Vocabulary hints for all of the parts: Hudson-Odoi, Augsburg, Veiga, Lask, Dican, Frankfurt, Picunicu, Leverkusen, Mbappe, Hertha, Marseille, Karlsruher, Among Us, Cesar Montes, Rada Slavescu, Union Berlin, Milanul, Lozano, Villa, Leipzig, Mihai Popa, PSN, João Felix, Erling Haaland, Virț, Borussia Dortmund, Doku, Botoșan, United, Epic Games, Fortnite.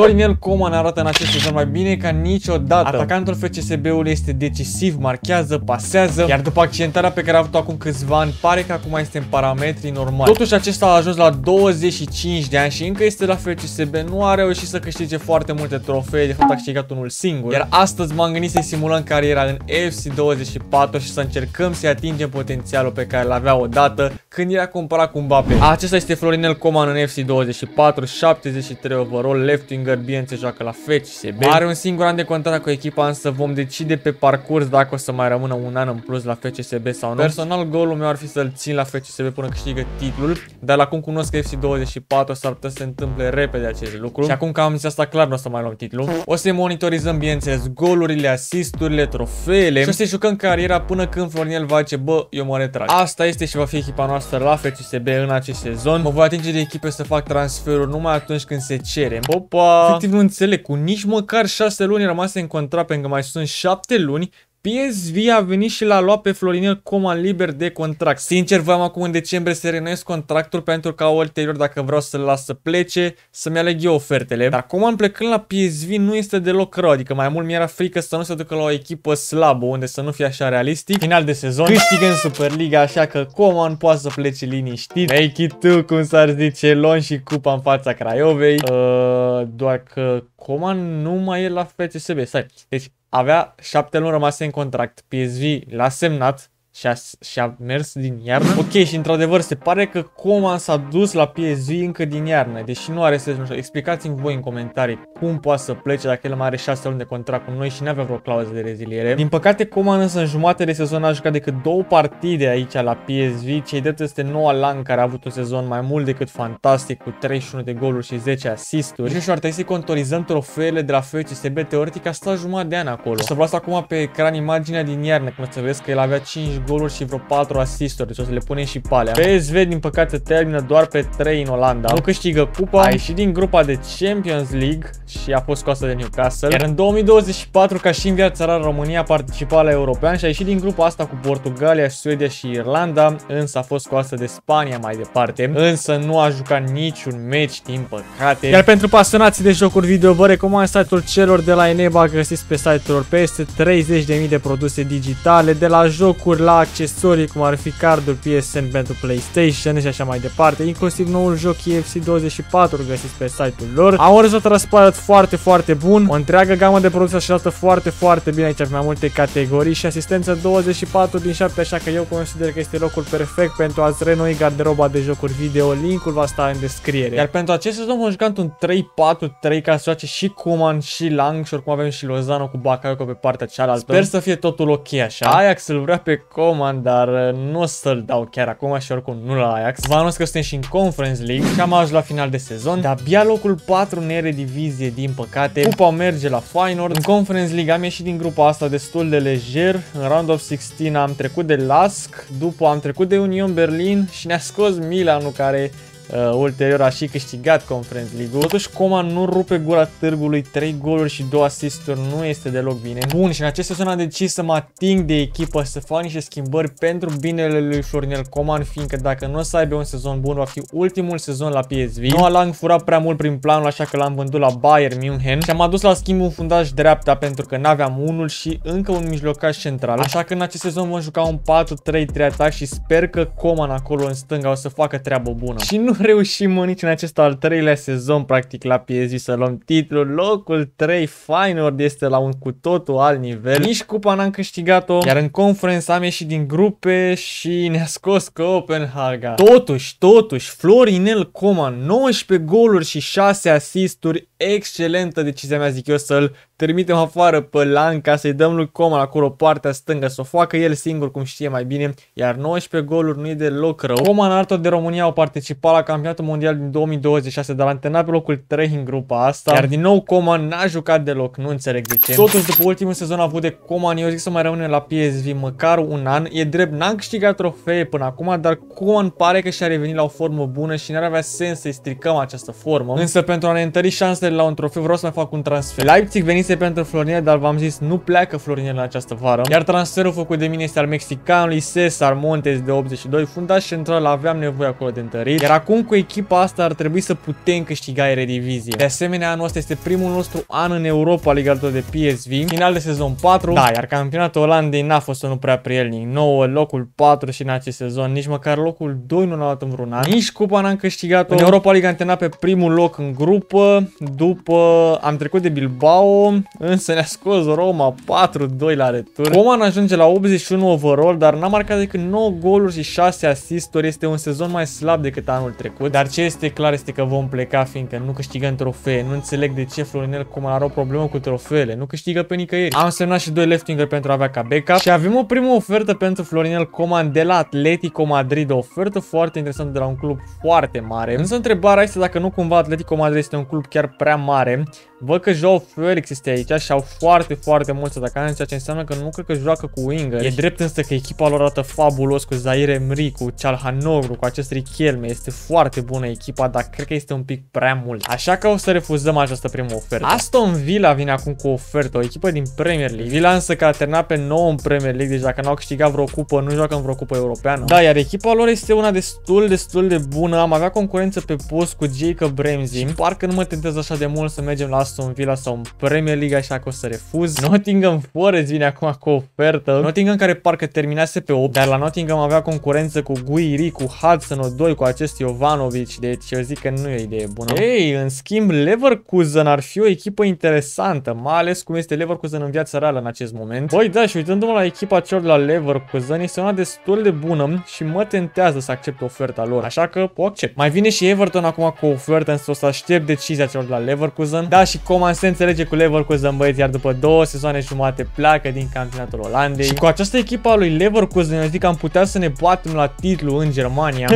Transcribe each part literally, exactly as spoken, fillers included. Florinel Coman arată în acest sezon mai bine ca niciodată. Atacantul F C S B-ului este decisiv, marchează, pasează, iar după accidentarea pe care a avut-o acum câțiva ani, pare că acum este în parametrii normali. Totuși, acesta a ajuns la douăzeci și cinci de ani și încă este la F C S B, nu a reușit să câștige foarte multe trofee, de fapt a câștigat unul singur. Iar astăzi m-am gândit să-i simulăm cariera în E A F C douăzeci și patru și să încercăm să-i atingem potențialul pe care l-avea odată când era comparat cu Mbappe. Acesta este Florinel Coman în E A F C douăzeci și patru, șaptezeci și trei overall, left-wing, bine se joacă la F C S B. Are un singur an de contract cu echipa, însă vom decide pe parcurs dacă o să mai rămână un an în plus la F C S B sau nu. Personal, golul meu ar fi să-l țin la F C S B până câștigă titlul, dar la cum cunosc E A F C douăzeci și patru s-ar putea să se întâmple repede acest lucru. Și acum că am zis asta, clar nu o să mai luăm titlul. O să monitorizăm, bineînțeles, golurile, asisturile, trofeele și o să jucăm cariera până când Florinel va zice: bă, eu mă retrag. Asta este și va fi echipa noastră la F C S B în acest sezon. Mă voi atinge de echipe să fac transferuri numai atunci când se cere. Opa! Efectiv nu înțeleg, cu nici măcar șase luni rămase în contract, pentru că mai sunt șapte luni, P S V a venit și l-a luat pe Florinel Coman liber de contract. Sincer, voiam acum în decembrie să renuiesc contractul pentru ca ulterior, dacă vreau să-l las să plece, să-mi aleg eu ofertele. Dar Coman plecând la P S V nu este deloc rău, adică mai mult mi-era frică să nu se ducă la o echipă slabă, unde să nu fie așa realistic. Final de sezon, câștigă în Superliga, așa că Coman poate să plece liniștit. Make it two, cum s-ar zice, luăm și cupa în fața Craiovei. Uh, doar că Coman nu mai e la F C S B, stai, deci avea șapte luni rămase în contract, P S V l-a semnat și a, și a mers din iarnă. Ok, și într-adevăr se pare că Coman s-a dus la P S V încă din iarnă, deși nu are sens. Explicați-mi voi în comentarii cum poate să plece dacă el mai are șase luni de contract cu noi și nu avea vreo clauză de reziliere. Din păcate, Coman însă în jumătate de sezon a jucat decât două partide aici la P S V. Cei drept este Noa Lang, care a avut un sezon mai mult decât fantastic, cu treizeci și unu de goluri și zece asisturi. Și ar trebui să contorizăm trofeele de la F C S B. Teoretic a stat jumătate de an acolo. O să vă las acum pe ecran imaginea din iarnă, cum să vezi că el avea cinci goluri și vreo patru asisturi, deci o să le punem și pe alea. P S V din păcate termină doar pe trei în Olanda, nu câștigă cupa, a ieșit din grupa de Champions League și a fost scoasă de Newcastle. Iar în două mii douăzeci și patru, ca și în viața rară, România a participat la European și a ieșit din grupa asta cu Portugalia, Suedia și Irlanda, însă a fost scoasă de Spania mai departe, însă nu a jucat niciun meci, din păcate. Iar pentru pasionații de jocuri video, vă recomand site-ul celor de la Eneba, găsiți pe site-ul lor peste treizeci de mii de produse digitale, de la jocuri la accesorii, cum ar fi carduri P S N pentru PlayStation și așa mai departe, inclusiv noul joc E A F C douăzeci și patru găsiți pe site-ul lor. Au un rezultat răsparat foarte, foarte bun, o întreagă gamă de produse așezată foarte, foarte bine aici, mai multe categorii și asistență douăzeci și patru din șapte, așa că eu consider că este locul perfect pentru a-ți renoi garderoba de jocuri video, linkul va sta în descriere. Iar pentru acest sezon vom juca într-un trei patru trei ca să joace și Coman și Lang și oricum avem și Lozano cu Bacalco pe partea cealaltă. Sper să fie totul ok așa. Ajax îl vrea pe Coman, dar nu o să-l dau chiar acum și oricum nu la Ajax. Vă anunț că suntem și în Conference League și am ajuns la final de sezon, de abia locul patru în Eredivizie, din păcate. Cupa merge la Feyenoord. În Conference League am ieșit din grupa asta destul de lejer. În Round of șaisprezece am trecut de Lask, după am trecut de Union Berlin și ne-a scos Milanul, care Uh, ulterior a și câștigat Conference League-ul. Totuși Coman nu rupe gura târgului, trei goluri și două asisturi nu este deloc bine. Bun, și în acest sezon am decis să mă ating de echipă, să fac niște schimbări pentru binele lui Florinel Coman, fiindcă dacă nu o să aibă un sezon bun, va fi ultimul sezon la P S V. Noa Lang fura prea mult prin planul, așa că l-am vândut la Bayern München și am adus la schimb un fundaș dreapta, pentru că n-aveam unul și încă un mijlocaș central. Așa că în acest sezon vom juca un patru trei trei atac și sper că Coman acolo în stânga o să facă treabă bună. Și nu reușim nici în acest al treilea sezon practic la P S V să luăm titlul. Locul trei, Feyenoord, este la un cu totul alt nivel. Nici cupa n-am câștigat-o. Iar în Conference am ieșit din grupe și ne-a scos Copenhaga. Totuși, totuși, Florinel Coman, nouăsprezece goluri și șase asisturi. Excelentă decizia mea, zic eu, să-l trimitem afară pe Lang ca să-i dăm lui Coman acolo partea stângă, să o facă el singur cum știe mai bine. Iar nouăsprezece goluri nu e deloc rău. Coman altor de România au participat la campionatul mondial din două mii douăzeci și șase, dar a antrenat pe locul trei în grupa asta. Iar din nou Coman n-a jucat deloc, nu înțeleg de ce. Totuși, după ultimul sezon a avut de Coman, eu zic să mai rămânem la P S V măcar un an. E drept, n-am câștigat trofee până acum, dar Coman pare că și-a revenit la o formă bună și n-ar avea sens să-i stricăm această formă. Însă pentru a ne întări șansele la un trofeu, vreau să mai fac un transfer. Leipzig venise pentru Florinel, dar v-am zis, nu pleacă Florinel în această vară. Iar transferul făcut de mine este al mexicanului Cesar Montes de optzeci și doi, fundaș central, aveam nevoie acolo de întărit. Iar acum acum cu echipa asta ar trebui să putem câștiga Eredivizie. De asemenea, anul ăsta este primul nostru an în Europa, legat de P S V, final de sezon patru. Da, iar campionatul Olandei n-a fost unul prea prielnic. nouă locul patru și în acest sezon, nici măcar locul doi nu l-a luat în vreun an. Nici cupa n-am câștigat-o. În Europa League am terminat pe primul loc în grupă, după am trecut de Bilbao, însă ne-a scos Roma patru doi la retur. Coman ajunge la optzeci și unu overall, dar n-a marcat decât nouă goluri și șase asisturi. Este un sezon mai slab decât anul trecut, dar ce este clar este că vom pleca, fiindcă nu câștigăm trofee. Nu înțeleg de ce Florinel Coman are o problemă cu trofeele, nu câștigă pe nicăieri. Am semnat și doi leftingeri pentru a avea ca backup și avem o primă ofertă pentru Florinel Coman de la Atletico Madrid, o ofertă foarte interesantă de la un club foarte mare. Însă întrebarea este dacă nu cumva Atletico Madrid este un club chiar prea mare. Văd că João Felix este aici și au foarte, foarte mulți atacanți, ceea ce înseamnă că nu cred că joacă cu winger. E drept însă că echipa lor arată fabulos cu Zaire Emery, cu Chalhanogru, cu acest Richelme. Este foarte bună echipa, dar cred că este un pic prea mult. Așa că o să refuzăm această primă ofertă. Aston Villa vine acum cu o ofertă, o echipă din Premier League. Villa însă că a terminat pe nouă în Premier League, deci dacă n-au câștigat vreo cupă, nu joacă în vreo cupă europeană. Da, iar echipa lor este una destul, destul de bună. Am avea concurență pe post cu Jacob Ramsey. Parcă nu mă tentez așa de mult să mergem la Aston Villa sau în Premier League, așa că o să refuz. Nottingham Forest vine acum cu o ofertă. Nottingham care parcă terminase pe opt, dar la Nottingham avea concurență cu Guiri, cu Hudson-Odoi, cu acest Jovanovic, deci eu zic că nu e o idee bună. Ei, în schimb, Leverkusen ar fi o echipă interesantă, mai ales cum este Leverkusen în viața reală în acest moment. Băi, da, și uitându-mă la echipa celor de la Leverkusen, este una destul de bună și mă tentează să accept oferta lor, așa că o accept. Mai vine și Everton acum cu o ofertă, însă o să aștept decizia celor de la Leverkusen. Da, și Coman se înțelege cu Leverkusen, băieți, iar după două sezoane jumate pleacă din campionatul Olandei. Și cu această echipă a lui Leverkusen, eu zic că am putea să ne batem la titlu în Germania.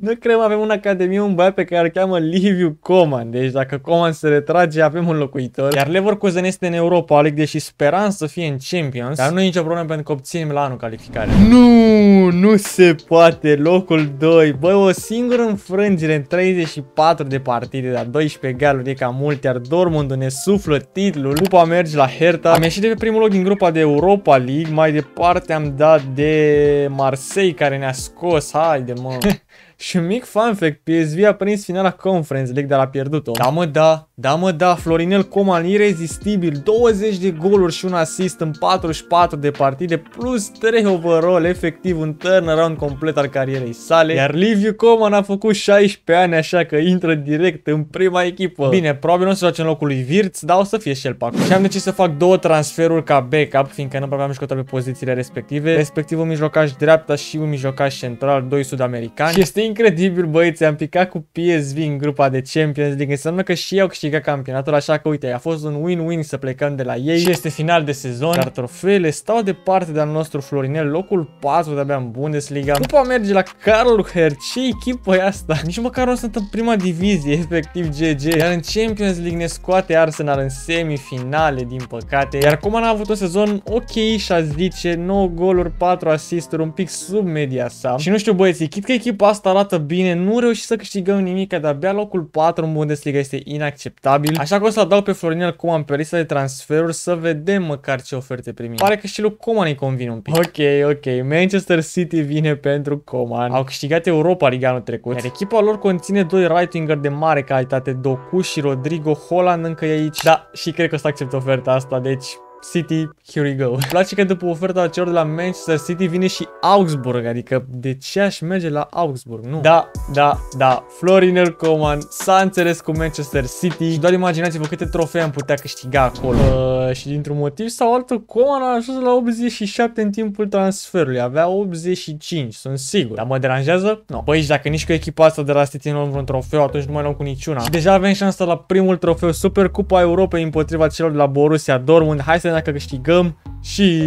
Nu cred că avem în academie un băiat pe care îl cheamă Liviu Coman, deci dacă Coman se retrage, avem un locuitor. Iar Leverkusen este în Europa League, deși speram să fie în Champions, dar nu e nicio problemă pentru că obținem la anul calificare. Nu, nu se poate, locul doi. Băi, o singură înfrângere în treizeci și patru de partide, dar doisprezece galuri e cam mult, iar Dortmund ne suflă titlul. Cupa merge la Hertha. Am ieșit de pe primul loc din grupa de Europa League. Mai departe am dat de Marseille, care ne-a scos. Haide, mă. Și un mic fun fact, P S V a prins finala Conference League, dar a pierdut-o. Da, mă, da, da, mă, da, Florinel Coman, irezistibil, douăzeci de goluri și un asist în patruzeci și patru de partide, plus trei overall, efectiv un turnaround complet al carierei sale. Iar Liviu Coman a făcut șaisprezece ani, așa că intră direct în prima echipă. Bine, probabil nu se joace în locul lui Virț, dar o să fie și el pe acolo. Și am decis să fac două transferuri ca backup, fiindcă nu aveam jucători pe pozițiile respective, respectiv un mijlocaș dreapta și un mijlocaș central, doi sud-americani. Este incredibil, băieți, am picat cu P S V în grupa de Champions League, înseamnă că și ei au câștigat campionatul, așa că uite, a fost un win-win să plecăm de la ei și este final de sezon, dar trofeele stau departe de al nostru Florinel, locul patru de-abia în Bundesliga. Cupa merge la Karlsruher, ce echipă e asta? Nici măcar nu sunt în prima divizie, efectiv G G, iar în Champions League ne scoate Arsenal în semifinale, din păcate, iar Coman a avut un sezon ok și a zice, nouă goluri, patru asisturi, un pic sub media sa și nu știu, băieți, chit că echipa asta arată bine, nu reușim să câștigăm nimic, de-abia locul patru în Bundesliga este inacceptabil. Așa că o să adaug pe Florinel Coman pe lista de transferuri să vedem măcar ce oferte primim. Pare că și lui Coman îi convine un pic. Ok, ok, Manchester City vine pentru Coman. Au câștigat Europa League anul trecut. Iar echipa lor conține doi right-winger de mare calitate, Doku și Rodrygo. Haaland încă e aici. Da, și cred că o să accept oferta asta, deci City, here we go. Îmi place că după oferta celor de la Manchester City vine și Augsburg, adică de ce aș merge la Augsburg, nu? Da, da, da, Florinel Coman s-a înțeles cu Manchester City și doar imaginați-vă câte trofee am putea câștiga acolo. Uh, și dintr-un motiv sau altul, Coman a ajuns la optzeci și șapte în timpul transferului, avea optzeci și cinci, sunt sigur. Dar mă deranjează? Nu. Băi, și dacă nici cu echipa asta de la City nu luăm vreun trofeu, atunci nu mai luăm cu niciuna. Și deja avem șansa la primul trofeu, Supercupa Europei împotriva celor de la Borussia Dortmund. Hai să dacă câștigăm și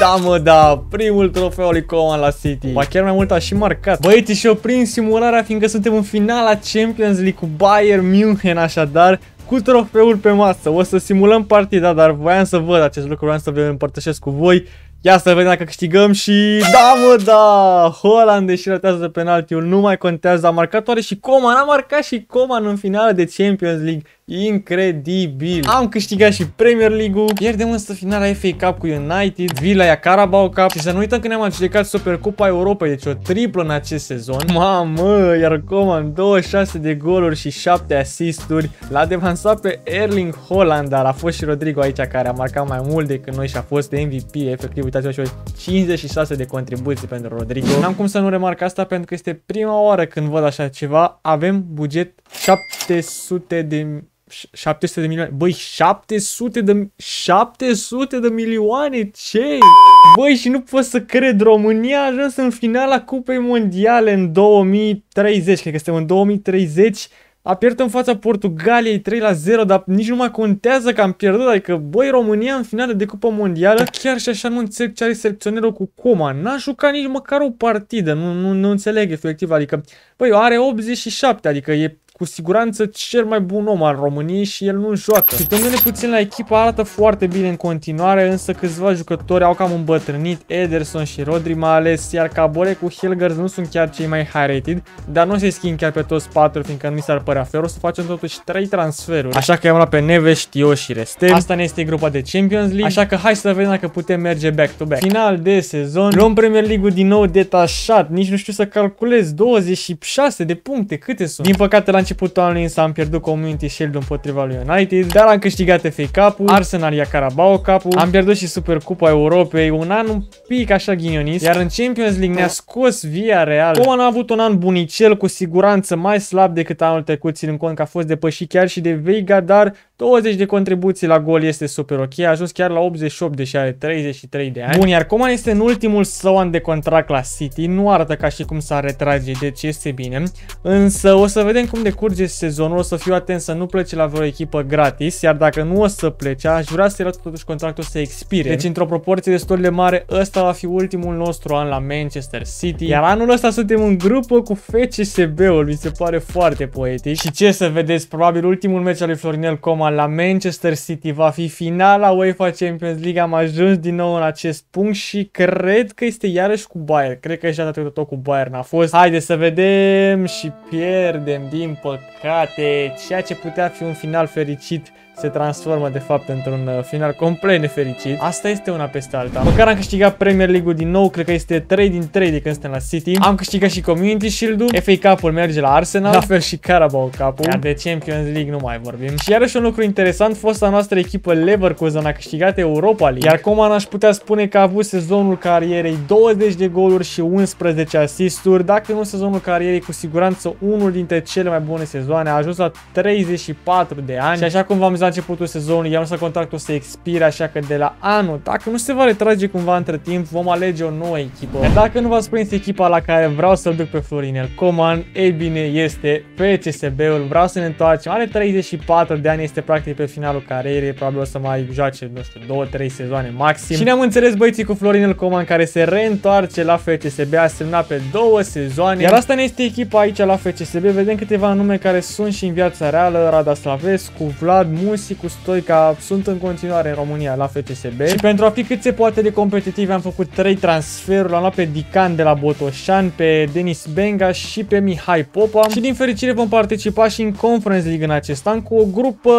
da, mă, da, primul trofeu lui Coman la City. Ba chiar mai mult a și marcat. Băieți, și-o prind simularea, fiindcă suntem în finala Champions League cu Bayern München, așadar cu trofeul pe masă. O să simulăm partida, dar voiam să văd acest lucru, voiam să vă împărtășesc cu voi. Ia să vedem dacă câștigăm și da, mă, da! Haaland, deși ratează de penaltiul, nu mai contează, a marcat oare și Coman, a marcat și Coman în finala de Champions League. Incredibil! Am câștigat și Premier League-ul. Pierdem însă finala F A Cup cu United. Villa ia Carabao Cup. Și să nu uităm că ne-am adjudicat Supercupa Europei. Deci o triplă în acest sezon. Mamă! Iar Coman douăzeci și șase de goluri și șapte asisturi. L-a devansat pe Erling Haaland. Dar a fost și Rodrygo aici care a marcat mai mult decât noi și a fost de M V P. Efectiv, uitați-vă, cincizeci și șase de contribuții pentru Rodrygo. N-am cum să nu remarc asta pentru că este prima oară când văd așa ceva. Avem buget șapte sute de... șapte sute de milioane. Băi, șapte sute de șapte sute de milioane. Ce? Băi, și nu pot să cred, România a ajuns în finala Cupei Mondiale în două mii treizeci. Cred că suntem în două mii treizeci. A pierdut în fața Portugaliei trei la zero, dar nici nu mai contează că am pierdut. Adică, băi, România în finală de Cupă Mondială. Chiar și așa nu înțeleg ce are selecționerul cu Coman. N-a jucat nici măcar o partidă. Nu, nu, nu înțeleg efectiv. Adică, băi, are optzeci și șapte, adică e cu siguranță cel mai bun om al României și el nu joacă. Uitându-ne puțin la echipă, arată foarte bine în continuare, însă câțiva jucători au cam îmbătrânit, Ederson și Rodri mai ales, iar Cabore cu Helgers nu sunt chiar cei mai high rated, dar nu se schimb chiar pe toți patru, fiindcă nu mi s-ar părea fer, o să facem totuși trei transferuri. Așa că i-am luat pe Neves, Tio și Restel. Asta ne este grupa de Champions League, așa că hai să vedem dacă putem merge back-to-back. -back. Final de sezon, luăm Premier League-ul din nou detașat, nici nu știu să calculez, douăzeci și șase de puncte, câte sunt? Din păcate la începutul anului însă am pierdut Community Shield împotriva lui United, dar am câștigat F A Cup-ul, Arsenal ia Carabao Cup-ul, am pierdut și Supercupa Europei, un an un pic așa ghinionist, iar în Champions League ne-a scos Via Real. Coman a avut un an bunicel, cu siguranță mai slab decât anul trecut, ținând cont că a fost depășit chiar și de Veiga, dar douăzeci de contribuții la gol este super ok, a ajuns chiar la optzeci și opt, deși are treizeci și trei de ani. Bun, iar Coman este în ultimul său an de contract la City, nu arată ca și cum s-ar retrage, deci este bine, însă o să vedem cum de curge sezonul, o să fiu atent să nu plece la vreo echipă gratis, iar dacă nu o să plece, aș vrea să-i lăsă totuși contractul să expire. Deci, într-o proporție destul de mare, ăsta va fi ultimul nostru an la Manchester City, iar anul ăsta suntem în grupă cu F C S B-ul, mi se pare foarte poetic. Și ce să vedeți, probabil ultimul meci al lui Florinel Coman la Manchester City va fi finala UEFA Champions League, am ajuns din nou în acest punct și cred că este iarăși cu Bayern, cred că și data trecută tot cu Bayern a fost. Haideți să vedem și pierdem din păcate, ceea ce putea fi un final fericit se transformă de fapt într-un final complet nefericit. Asta este una peste alta. Măcar am câștigat Premier League-ul din nou, cred că este trei din trei de când suntem la City. Am câștigat și Community Shield-ul, F A Cup-ul merge la Arsenal, la fel și Carabao Cup-ul, iar de Champions League nu mai vorbim. Și iarăși un lucru interesant, fosta noastră echipă Leverkusen a câștigat Europa League, iar Coman aș putea spune că a avut sezonul carierei, douăzeci de goluri și unsprezece asisturi, dacă nu sezonul carierei, cu siguranță unul dintre cele mai bune sezoane, a ajuns la treizeci și patru de ani și așa cum v-am zis la începutul sezonului, i-am lăsat contractul să expire, așa că de la anul, dacă nu se va retrage cumva între timp, vom alege o nouă echipă. Iar dacă nu v-ați prins echipa la care vreau să-l duc pe Florinel Coman, ei bine, este F C S B-ul, vreau să ne întoarcem, are treizeci și patru de ani, este practic pe finalul carierei, probabil o să mai joace, nu știu, două trei sezoane maxim. Și ne-am înțeles băieții cu Florinel Coman, care se reîntoarce la F C S B, a semnat pe două sezoane, iar asta ne este echipa aici la F C S B, vedem câteva nume care sunt și în viața reală, Rada Slavescu, Vlad, Musi cu Stoica sunt în continuare în România la F C S B și pentru a fi cât se poate de competitiv am făcut trei transferuri, am luat pe Dican de la Botoșan, pe Denis Benga și pe Mihai Popa și din fericire vom participa și în Conference League în acest an cu o grupă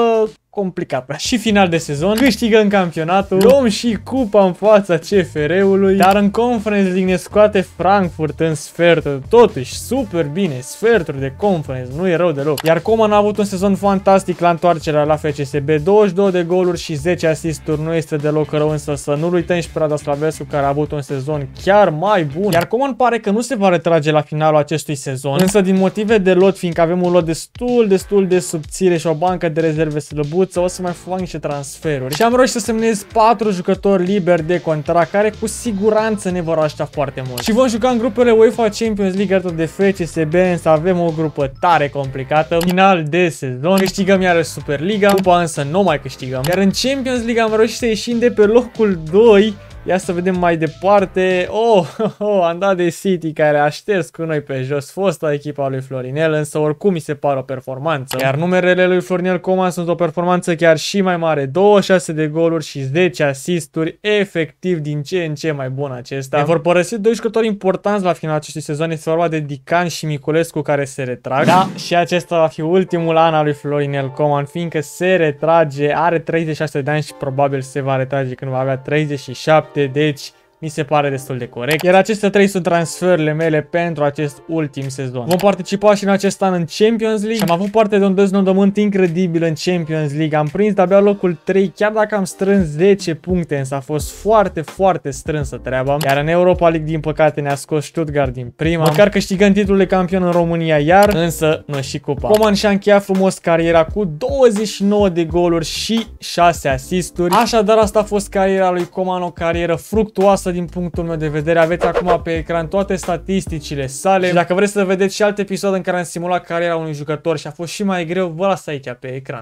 complicată. Și final de sezon, câștigăm campionatul, luăm și cupa în fața C F R-ului, dar în Conference League ne scoate Frankfurt în sfertul, totuși super bine, sferturi de Conference, nu e rău deloc. Iar Coman a avut un sezon fantastic la întoarcerea la F C S B, douăzeci și două de goluri și zece asisturi, nu este deloc rău, însă să nu-l uităm și pe Rada Slavescu, care a avut un sezon chiar mai bun. Iar Coman pare că nu se va retrage la finalul acestui sezon, însă din motive de lot, fiindcă avem un lot destul, destul de subțire și o bancă de rezerve slăbuță, o să mai fac niște transferuri și am reușit să semnez patru jucători liberi de contract care cu siguranță ne vor ajuta foarte mult. Și vom juca în grupele UEFA Champions League alături de F C S B, însă avem o grupă tare complicată. Final de sezon, câștigăm iarăși Superliga, cupa însă nu mai câștigăm. Iar în Champions League am reușit să ieșim de pe locul doi Ia să vedem mai departe. Oh, oh, oh, am dat de City, care a șters cu noi pe jos fosta echipa lui Florinel, însă oricum mi se pare o performanță. Iar numerele lui Florinel Coman sunt o performanță chiar și mai mare. douăzeci și șase de goluri și zece asisturi, efectiv din ce în ce mai bun acesta. Ne vor părăsi doi jucători importanți la finalul acestui sezon. Este vorba de Dican și Miculescu, care se retrag. Da, și acesta va fi ultimul an al lui Florinel Coman, fiindcă se retrage, are treizeci și șase de ani și probabil se va retrage când va avea treizeci și șapte. Deci mi se pare destul de corect. Iar acestea trei sunt transferurile mele pentru acest ultim sezon. Vom participa și în acest an în Champions League. Am avut parte de un deznodământ incredibil în Champions League. Am prins de-abia locul trei, chiar dacă am strâns zece puncte, însă a fost foarte, foarte strânsă treaba. Iar în Europa League, din păcate, ne-a scos Stuttgart din prima. Măcar câștigăm titlul de campion în România iar, însă nu și cupa. Coman și-a încheiat frumos cariera cu douăzeci și nouă de goluri și șase asisturi. Așadar, asta a fost cariera lui Coman, o carieră fructuoasă din punctul meu de vedere. Aveți acum pe ecran toate statisticile sale și dacă vreți să vedeți și alte episoade în care am simulat cariera unui jucător și a fost și mai greu, vă las aici pe ecran.